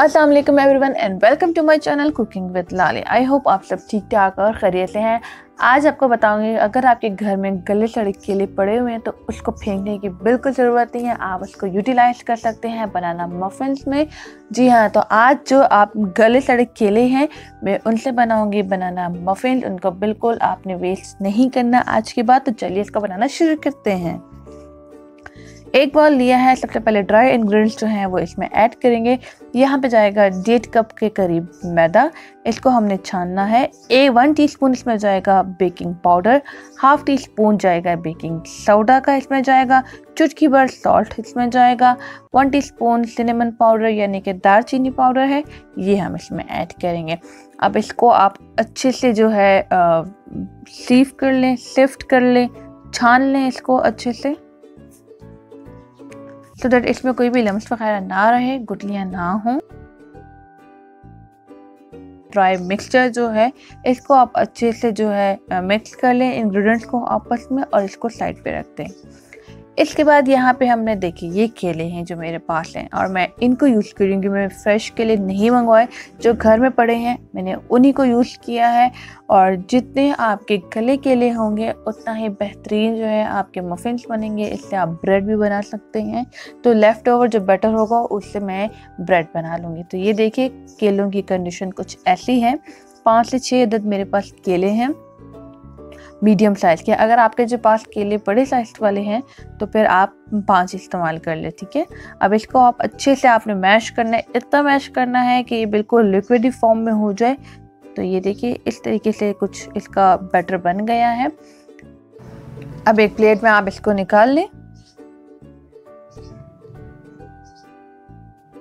अस्सलाम वालेकुम everyone and welcome to my channel cooking with Lali. I hope आप सब ठीक ठाक और खैरियत से हैं। आज आपको बताऊंगी अगर आपके घर में गले सड़े केले पड़े हुए हैं तो उसको फेंकने की बिल्कुल ज़रूरत नहीं है, आप उसको यूटिलाइज कर सकते हैं बनाना मफिन्स में। जी हाँ, तो आज जो आप गले सड़े केले हैं मैं उनसे बनाऊंगी बनाना मफिन्स। उनको बिल्कुल आपने वेस्ट नहीं करना आज की बात। तो चलिए इसका बनाना शुरू करते हैं। एक बाउल लिया है, सबसे पहले ड्राई इंग्रेडिएंट्स जो हैं वो इसमें ऐड करेंगे। यहाँ पे जाएगा 1.5 कप के करीब मैदा, इसको हमने छानना है। 1 टीस्पून इसमें जाएगा बेकिंग पाउडर, 1/2 टीस्पून जाएगा बेकिंग सोडा का इसमें जाएगा, चुटकी भर सॉल्ट इसमें जाएगा, 1 टीस्पून सिनेमन पाउडर यानी कि दालचीनी पाउडर है, ये हम इसमें ऐड करेंगे। अब इसको आप अच्छे से जो है सिफ्ट कर लें, छान लें इसको अच्छे से सो दैट इसमें कोई भी लम्स वगैरह ना रहे, गुठलियाँ ना हों। ड्राई मिक्सचर जो है इसको आप अच्छे से जो है मिक्स कर लें इंग्रेडिएंट्स को आपस में और इसको साइड पे रख दें। इसके बाद यहाँ पे हमने देखिए ये केले हैं जो मेरे पास हैं और मैं इनको यूज़ करूँगी। मैं फ्रेश केले नहीं मंगवाए, जो घर में पड़े हैं मैंने उन्हीं को यूज़ किया है। और जितने आपके गले केले होंगे उतना ही बेहतरीन जो है आपके मफिन्स बनेंगे। इससे आप ब्रेड भी बना सकते हैं, तो लेफ़्ट ओवर जो बैटर होगा उससे मैं ब्रेड बना लूँगी। तो ये देखिए केलों की कंडीशन कुछ ऐसी है। 5 से 6 अदद मेरे पास केले हैं मीडियम साइज़ के। अगर आपके जो पास केले बड़े साइज़ वाले हैं तो फिर आप 5 इस्तेमाल कर ले, ठीक है। अब इसको आप अच्छे से आपने मैश करना है, इतना मैश करना है कि ये बिल्कुल लिक्विड फॉर्म में हो जाए। तो ये देखिए इस तरीके से कुछ इसका बैटर बन गया है। अब एक प्लेट में आप इसको निकाल लें।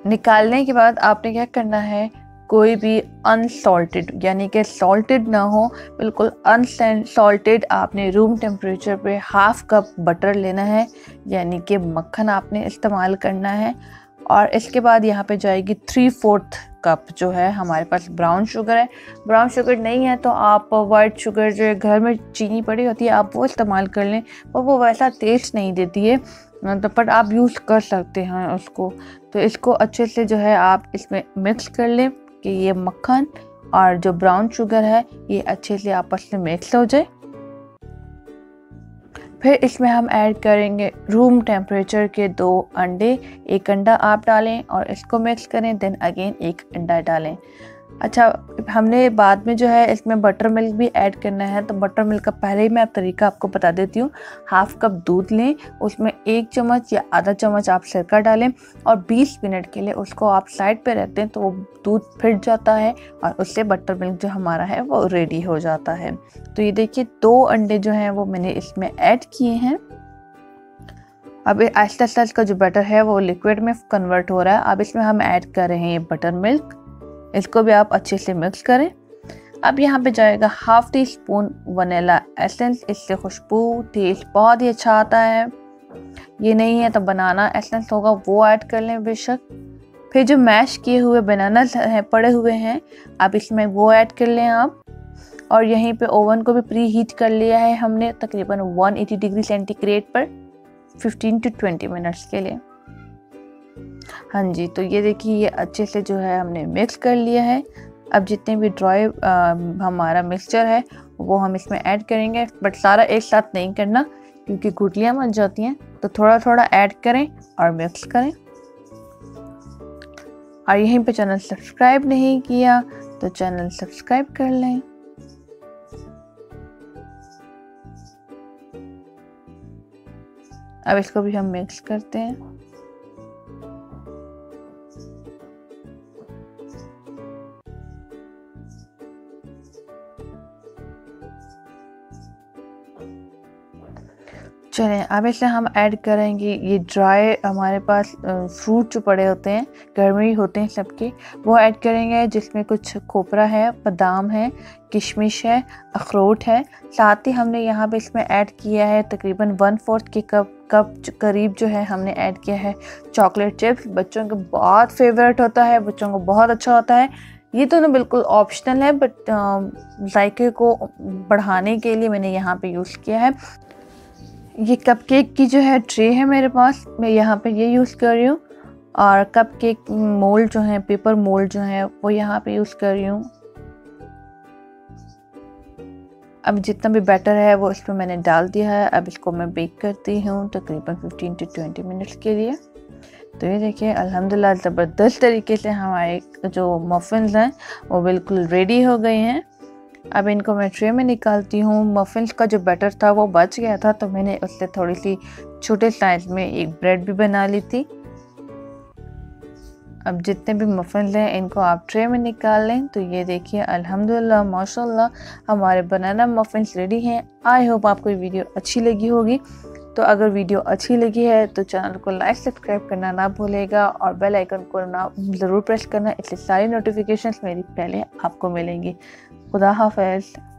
निकालने के बाद आपने क्या करना है, कोई भी अनसॉल्टेड यानी कि सॉल्टेड ना हो, बिल्कुल अनसॉल्टेड आपने रूम टेम्परेचर पे 1/2 कप बटर लेना है यानी कि मक्खन आपने इस्तेमाल करना है। और इसके बाद यहाँ पे जाएगी 3/4 कप जो है हमारे पास ब्राउन शुगर है। ब्राउन शुगर नहीं है तो आप वाइट शुगर जो है घर में चीनी पड़ी होती है आप वो इस्तेमाल कर लें, पर वो वैसा टेस्ट नहीं देती है तो पर आप यूज़ कर सकते हैं उसको। तो इसको अच्छे से जो है आप इसमें मिक्स कर लें कि ये मक्खन और जो ब्राउन शुगर है ये अच्छे से आपस में मिक्स हो जाए। फिर इसमें हम ऐड करेंगे रूम टेम्परेचर के 2 अंडे। 1 अंडा आप डालें और इसको मिक्स करें, देन अगेन 1 अंडा डालें। अच्छा, हमने बाद में जो है इसमें बटर मिल्क भी ऐड करना है, तो बटर मिल्क का पहले ही मैं तरीका आपको बता देती हूँ। 1/2 कप दूध लें, उसमें 1 चम्मच या आधा चम्मच आप सिरका डालें और 20 मिनट के लिए उसको आप साइड पे रख दें। तो वो दूध फिट जाता है और उससे बटर मिल्क जो हमारा है वो रेडी हो जाता है। तो ये देखिए 2 अंडे जो हैं वो मैंने इसमें ऐड किए हैं। अब आहिस्ता आहिस्ता इसका जो बैटर है वो लिक्विड में कन्वर्ट हो रहा है। अब इसमें हम ऐड कर रहे हैं ये बटर मिल्क, इसको भी आप अच्छे से मिक्स करें। अब यहाँ पे जाएगा 1/2 टीस्पून वनीला एसेंस, इससे खुशबू टेस्ट बहुत ही अच्छा आता है। ये नहीं है तो बनाना एसेंस होगा वो ऐड कर लें बेशक। फिर जो मैश किए हुए बनाना पड़े हुए हैं अब इसमें वो ऐड कर लें आप। और यहीं पे ओवन को भी प्री हीट कर लिया है हमने तकरीबन 180 डिग्री सेंटीग्रेड पर 15 टू 20 मिनट्स के लिए। हाँ जी, तो ये देखिए ये अच्छे से जो है हमने मिक्स कर लिया है। अब जितने भी ड्राई हमारा मिक्सचर है वो हम इसमें ऐड करेंगे, बट सारा एक साथ नहीं करना क्योंकि गुठलियाँ बन जाती हैं। तो थोड़ा थोड़ा ऐड करें और मिक्स करें। और यहीं पे चैनल सब्सक्राइब नहीं किया तो चैनल सब्सक्राइब कर लें। अब इसको भी हम मिक्स करते हैं। चलें, अब इसमें हम ऐड करेंगे ये ड्राई हमारे पास फ्रूट जो पड़े होते हैं घर में ही होते हैं सबके, वो ऐड करेंगे जिसमें कुछ खोपरा है, बादाम है, किशमिश है, अखरोट है। साथ ही हमने यहाँ पे इसमें ऐड किया है तकरीबन 1/4 कप करीब जो है हमने ऐड किया है चॉकलेट चिप्स। बच्चों का बहुत फेवरेट होता है, बच्चों को बहुत अच्छा होता है। ये तो ना बिल्कुल ऑप्शनल है बट जायके को बढ़ाने के लिए मैंने यहाँ पर यूज़ किया है। ये कपकेक की जो है ट्रे है मेरे पास, मैं यहाँ पे ये यूज़ कर रही हूँ। और कप के मोल्ड जो हैं, पेपर मोल्ड जो हैं वो यहाँ पे यूज़ कर रही हूँ। अब जितना भी बैटर है वो इसमें मैंने डाल दिया है। अब इसको मैं बेक करती हूँ तकरीबन 15 से 20 मिनट्स के लिए। तो ये देखिए अल्हम्दुलिल्लाह ज़बरदस्त तरीके से हमारे जो मफिन्स हैं वो बिल्कुल रेडी हो गए हैं। अब इनको मैं ट्रे में निकालती हूँ। मफिन्स का जो बैटर था वो बच गया था, तो मैंने उससे थोड़ी सी छोटे साइज में एक ब्रेड भी बना ली थी। अब जितने भी मफिन्स हैं इनको आप ट्रे में निकाल लें। तो ये देखिए अल्हम्दुलिल्लाह माशाल्लाह हमारे बनाना मफिन्स रेडी हैं। आई होप आपको ये वीडियो अच्छी लगी होगी। तो अगर वीडियो अच्छी लगी है तो चैनल को लाइक सब्सक्राइब करना ना भूलेगा और बेल आइकन को ना ज़रूर प्रेस करना, इससे सारी नोटिफिकेशंस मेरी पहले आपको मिलेंगी। खुदा हाफ़िज़।